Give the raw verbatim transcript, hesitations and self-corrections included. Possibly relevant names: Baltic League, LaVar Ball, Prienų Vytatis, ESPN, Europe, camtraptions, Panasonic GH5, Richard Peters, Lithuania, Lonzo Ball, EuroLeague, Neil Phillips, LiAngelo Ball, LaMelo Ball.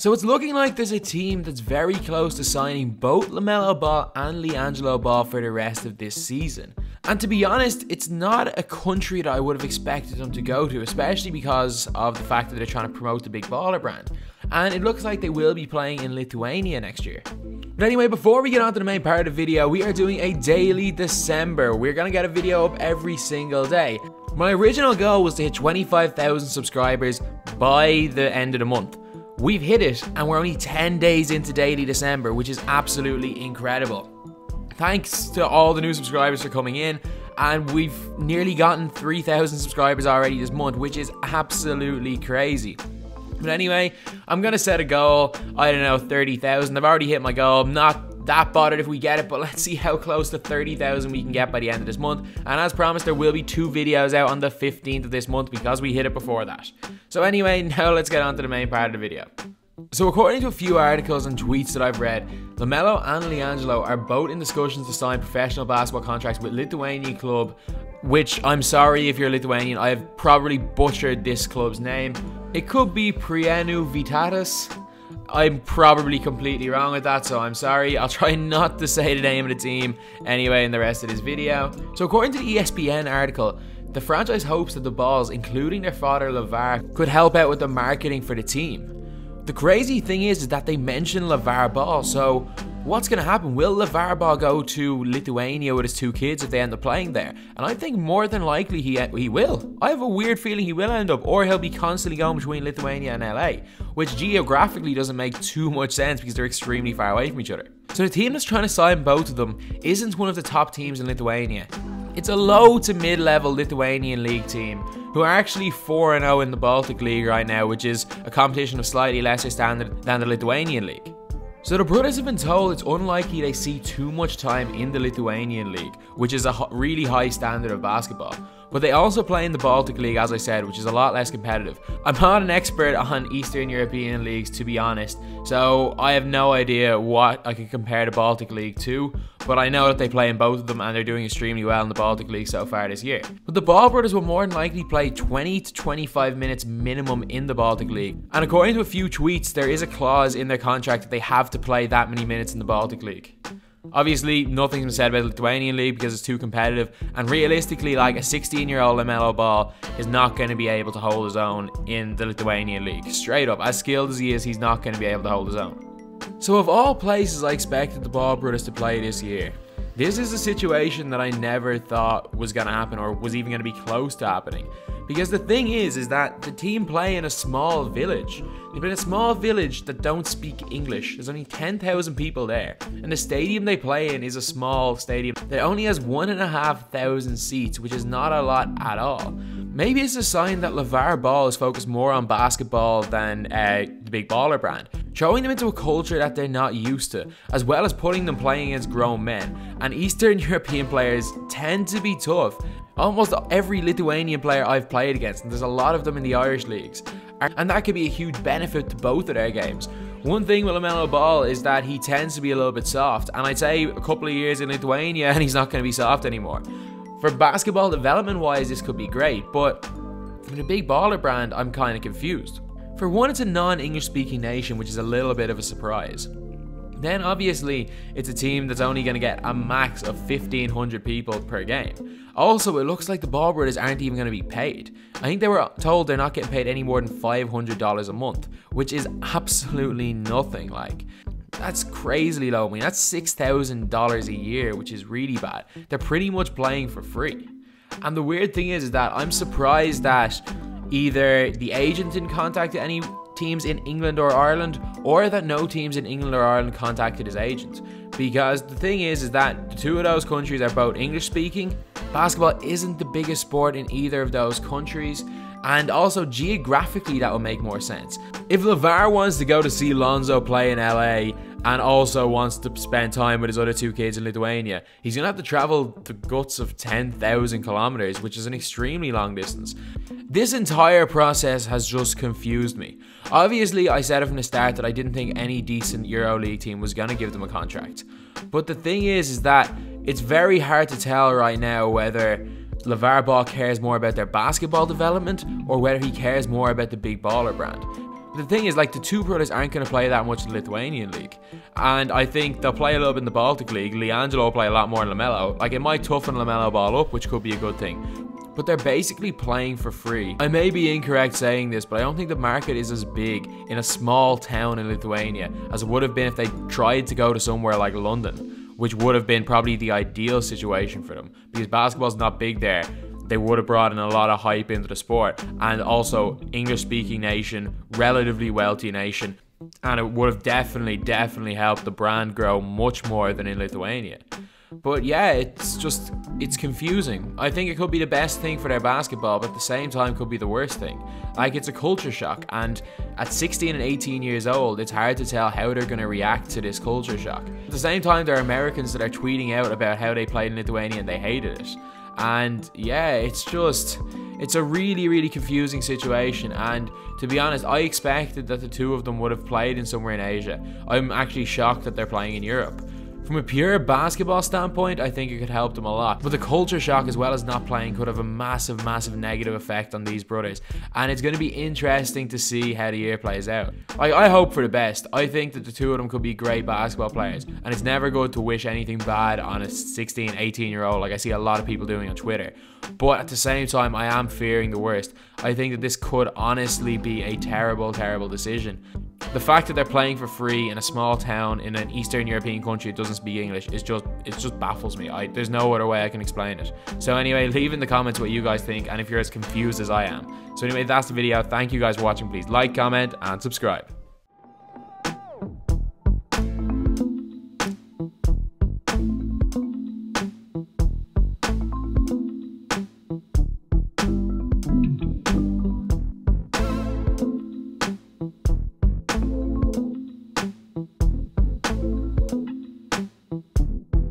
So it's looking like there's a team that's very close to signing both LaMelo Ball and LiAngelo Ball for the rest of this season. And to be honest, it's not a country that I would have expected them to go to, especially because of the fact that they're trying to promote the Big Baller brand. And it looks like they will be playing in Lithuania next year. But anyway, before we get on to the main part of the video, we are doing a daily December. We're going to get a video up every single day. My original goal was to hit twenty-five thousand subscribers by the end of the month. We've hit it, and we're only ten days into daily December, which is absolutely incredible. Thanks to all the new subscribers for coming in, and we've nearly gotten three thousand subscribers already this month, which is absolutely crazy. But anyway, I'm going to set a goal, I don't know, thirty thousand. I've already hit my goal. I'm not that bothered if we get it, but let's see how close to thirty thousand we can get by the end of this month. And as promised, there will be two videos out on the fifteenth of this month because we hit it before that. So anyway, now let's get on to the main part of the video. So according to a few articles and tweets that I've read, LaMelo and LiAngelo are both in discussions to sign professional basketball contracts with Lithuanian club, which, I'm sorry if you're Lithuanian, I have probably butchered this club's name. It could be Prienų Vytatis. I'm probably completely wrong with that, so I'm sorry. I'll try not to say the name of the team anyway in the rest of this video. So according to the E S P N article, the franchise hopes that the Balls, including their father LaVar, could help out with the marketing for the team. The crazy thing is, is that they mention LaVar Ball, so what's going to happen? Will LaVar Ball go to Lithuania with his two kids if they end up playing there? And I think more than likely he, he will. I have a weird feeling he will end up, or he'll be constantly going between Lithuania and L A, which geographically doesn't make too much sense because they're extremely far away from each other. So the team that's trying to sign both of them isn't one of the top teams in Lithuania. It's a low to mid-level Lithuanian league team who are actually four and oh in the Baltic League right now, which is a competition of slightly lesser standard than the Lithuanian League. So the brothers have been told it's unlikely they see too much time in the Lithuanian League, which is a really high standard of basketball. But they also play in the Baltic League, as I said, which is a lot less competitive. I'm not an expert on Eastern European leagues, to be honest, so I have no idea what I can compare the Baltic League to, but I know that they play in both of them and they're doing extremely well in the Baltic League so far this year. But the Ball brothers will more than likely play twenty to twenty-five minutes minimum in the Baltic League. And according to a few tweets, there is a clause in their contract that they have to play that many minutes in the Baltic League. Obviously, nothing's been said about the Lithuanian League because it's too competitive, and realistically, like, a sixteen-year-old LaMelo Ball is not going to be able to hold his own in the Lithuanian League. Straight up, as skilled as he is, he's not going to be able to hold his own. So of all places I expected the Ball brothers to play this year, this is a situation that I never thought was going to happen or was even going to be close to happening. Because the thing is, is that the team play in a small village. They've been a small village that don't speak English. There's only ten thousand people there. And the stadium they play in is a small stadium that only has one and a half thousand seats, which is not a lot at all. Maybe it's a sign that LaVar Ball is focused more on basketball than uh, the Big Baller brand, throwing them into a culture that they're not used to, as well as putting them playing against grown men. And Eastern European players tend to be tough. Almost every Lithuanian player I've played against, and there's a lot of them in the Irish leagues, and that could be a huge benefit to both of their games. One thing with LaMelo Ball is that he tends to be a little bit soft, and I'd say a couple of years in Lithuania and he's not going to be soft anymore. For basketball development-wise, this could be great, but for the Big Baller brand, I'm kind of confused. For one, it's a non-English speaking nation, which is a little bit of a surprise. Then obviously, it's a team that's only going to get a max of fifteen hundred people per game. Also, it looks like the Ball brothers aren't even going to be paid. I think they were told they're not getting paid any more than five hundred dollars a month, which is absolutely nothing. Like, that's crazily low. I mean, that's six thousand dollars a year, which is really bad. They're pretty much playing for free. And the weird thing is, is that I'm surprised that either the agent didn't contact any teams in England or Ireland, or that no teams in England or Ireland contacted his agent. Because the thing is, is that the two of those countries are both English speaking. Basketball isn't the biggest sport in either of those countries. And also geographically, that would make more sense. If LaVar wants to go to see Lonzo play in L A and also wants to spend time with his other two kids in Lithuania, he's going to have to travel the guts of ten thousand kilometers, which is an extremely long distance. This entire process has just confused me. Obviously, I said it from the start that I didn't think any decent EuroLeague team was going to give them a contract. But the thing is, is that it's very hard to tell right now whether LaVar Ball cares more about their basketball development or whether he cares more about the Big Baller brand. But the thing is, like, the two brothers aren't going to play that much in the Lithuanian League. And I think they'll play a little bit in the Baltic League. LiAngelo will play a lot more in LaMelo. Like, it might toughen LaMelo Ball up, which could be a good thing. But they're basically playing for free. I may be incorrect saying this, but I don't think the market is as big in a small town in Lithuania as it would have been if they tried to go to somewhere like London, which would have been probably the ideal situation for them. Because basketball's not big there. They would have brought in a lot of hype into the sport. And also, English-speaking nation, relatively wealthy nation. And it would have definitely, definitely helped the brand grow much more than in Lithuania. But yeah, it's just, it's confusing. I think it could be the best thing for their basketball, but at the same time could be the worst thing. Like, it's a culture shock, and at sixteen and eighteen years old, it's hard to tell how they're going to react to this culture shock. At the same time, there are Americans that are tweeting out about how they played in Lithuania and they hated it. And yeah, it's just, it's a really, really confusing situation. And to be honest, I expected that the two of them would have played in somewhere in Asia. I'm actually shocked that they're playing in Europe. From a pure basketball standpoint, I think it could help them a lot. But the culture shock, as well as not playing, could have a massive, massive negative effect on these brothers. And it's going to be interesting to see how the year plays out. I, I hope for the best. I think that the two of them could be great basketball players. And it's never good to wish anything bad on a sixteen, eighteen-year-old, like I see a lot of people doing on Twitter. But at the same time, I am fearing the worst. I think that this could honestly be a terrible, terrible decision. The fact that they're playing for free in a small town in an Eastern European country that doesn't speak English is just, it just baffles me. I, there's no other way I can explain it. So anyway, leave in the comments what you guys think and if you're as confused as I am. So anyway, that's the video. Thank you guys for watching. Please like, comment, and subscribe.